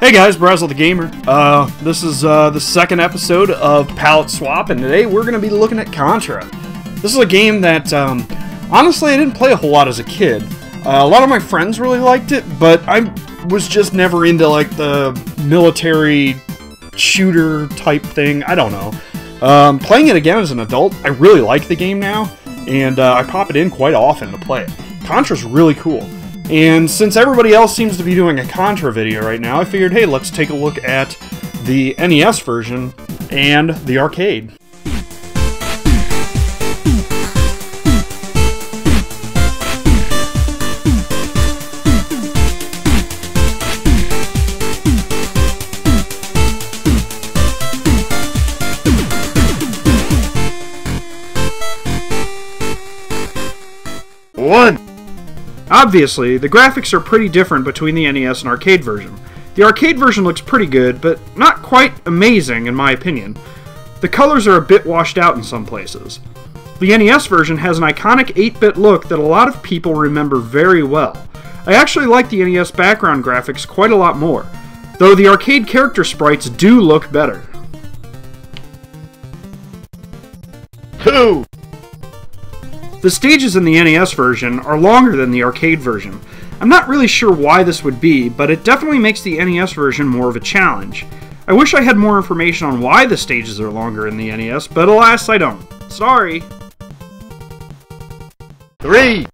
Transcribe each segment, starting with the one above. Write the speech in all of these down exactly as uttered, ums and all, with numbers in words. Hey guys, Brasel the Gamer. Uh, this is uh, the second episode of Palette Swap, and today we're going to be looking at Contra. This is a game that, um, honestly, I didn't play a whole lot as a kid. Uh, a lot of my friends really liked it, but I was just never into, like, the military shooter type thing. I don't know. Um, playing it again as an adult, I really like the game now, and uh, I pop it in quite often to play it. Contra's really cool. And since everybody else seems to be doing a Contra video right now, I figured, hey, let's take a look at the N E S version and the arcade. One. Obviously, the graphics are pretty different between the N E S and arcade version. The arcade version looks pretty good, but not quite amazing in my opinion. The colors are a bit washed out in some places. The N E S version has an iconic eight bit look that a lot of people remember very well. I actually like the N E S background graphics quite a lot more, though the arcade character sprites do look better. Two. The stages in the N E S version are longer than the arcade version. I'm not really sure why this would be, but it definitely makes the N E S version more of a challenge. I wish I had more information on why the stages are longer in the N E S, but alas, I don't. Sorry. Three.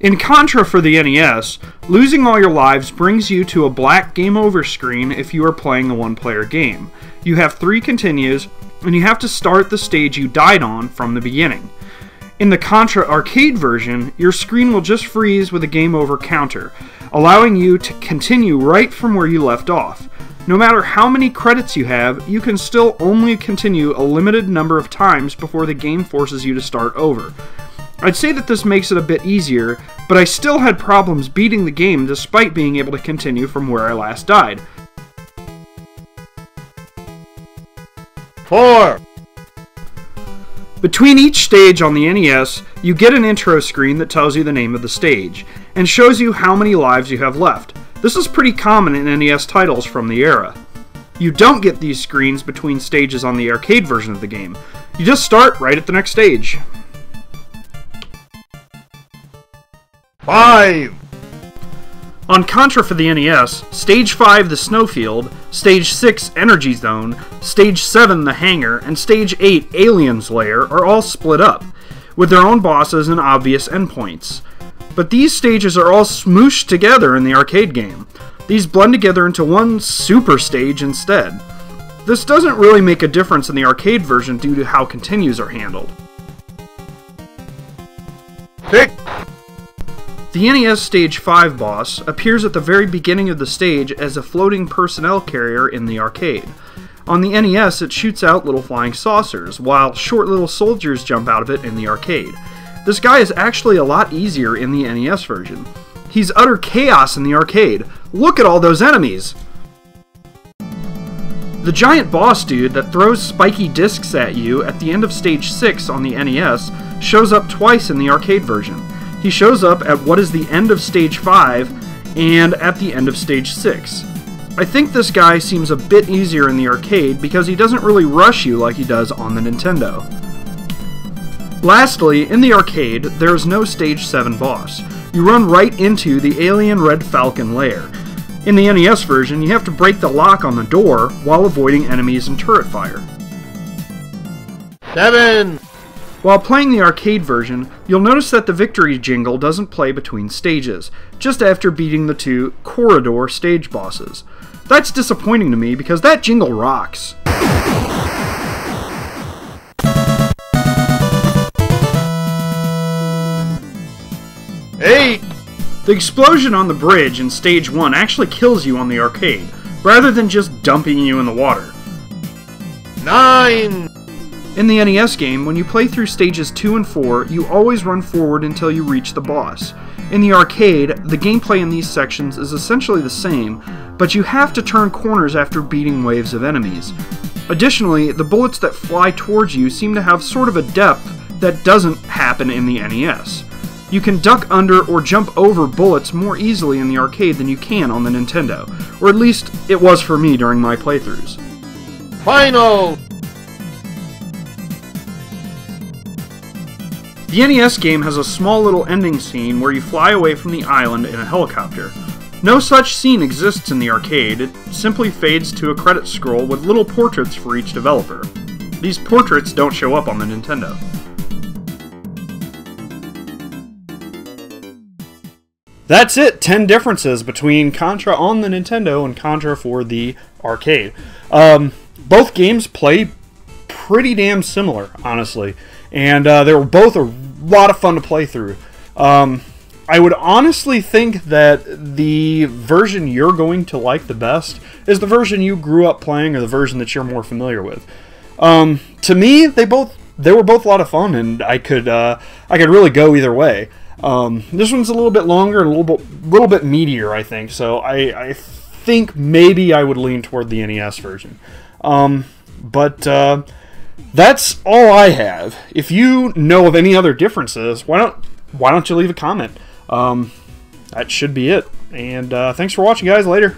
In Contra for the N E S, losing all your lives brings you to a black game over screen if you are playing the one-player game. You have three continues, and you have to start the stage you died on from the beginning. In the Contra arcade version, your screen will just freeze with a game over counter, allowing you to continue right from where you left off. No matter how many credits you have, you can still only continue a limited number of times before the game forces you to start over. I'd say that this makes it a bit easier, but I still had problems beating the game despite being able to continue from where I last died. Four. Between each stage on the N E S, you get an intro screen that tells you the name of the stage, and shows you how many lives you have left. This is pretty common in N E S titles from the era. You don't get these screens between stages on the arcade version of the game. You just start right at the next stage. Five. On Contra for the N E S, Stage five, the Snowfield, Stage six, Energy Zone, Stage seven, the Hangar, and Stage eight, Alien's Lair are all split up, with their own bosses and obvious endpoints. But these stages are all smooshed together in the arcade game. These blend together into one super stage instead. This doesn't really make a difference in the arcade version due to how continues are handled. Pick. The N E S Stage five boss appears at the very beginning of the stage as a floating personnel carrier in the arcade. On the N E S, it shoots out little flying saucers, while short little soldiers jump out of it in the arcade. This guy is actually a lot easier in the N E S version. He's utter chaos in the arcade. Look at all those enemies! The giant boss dude that throws spiky discs at you at the end of Stage six on the N E S shows up twice in the arcade version. He shows up at what is the end of Stage five and at the end of Stage six. I think this guy seems a bit easier in the arcade because he doesn't really rush you like he does on the Nintendo. Lastly, in the arcade, there is no Stage seven boss. You run right into the Alien Red Falcon lair. In the N E S version, you have to break the lock on the door while avoiding enemies and turret fire. Seven. While playing the arcade version, you'll notice that the victory jingle doesn't play between stages, just after beating the two corridor stage bosses. That's disappointing to me because that jingle rocks. Eight. The explosion on the bridge in Stage one actually kills you on the arcade, rather than just dumping you in the water. Nine. In the N E S game, when you play through stages two and four, you always run forward until you reach the boss. In the arcade, the gameplay in these sections is essentially the same, but you have to turn corners after beating waves of enemies. Additionally, the bullets that fly towards you seem to have sort of a depth that doesn't happen in the N E S. You can duck under or jump over bullets more easily in the arcade than you can on the Nintendo, or at least it was for me during my playthroughs. Final! The N E S game has a small little ending scene where you fly away from the island in a helicopter. No such scene exists in the arcade, it simply fades to a credit scroll with little portraits for each developer. These portraits don't show up on the Nintendo. That's it, ten differences between Contra on the Nintendo and Contra for the arcade. Um, both games play pretty damn similar, honestly, and uh, they were both a lot of fun to play through. Um, I would honestly think that the version you're going to like the best is the version you grew up playing or the version that you're more familiar with. Um, to me, they both they were both a lot of fun, and I could uh, I could really go either way. Um, this one's a little bit longer, a little bit little bit meatier, I think. So I, I think maybe I would lean toward the N E S version. Um, but uh, that's all I have. If you know of any other differences, why don't why don't you leave a comment? Um, that should be it. And uh, thanks for watching, guys. Later.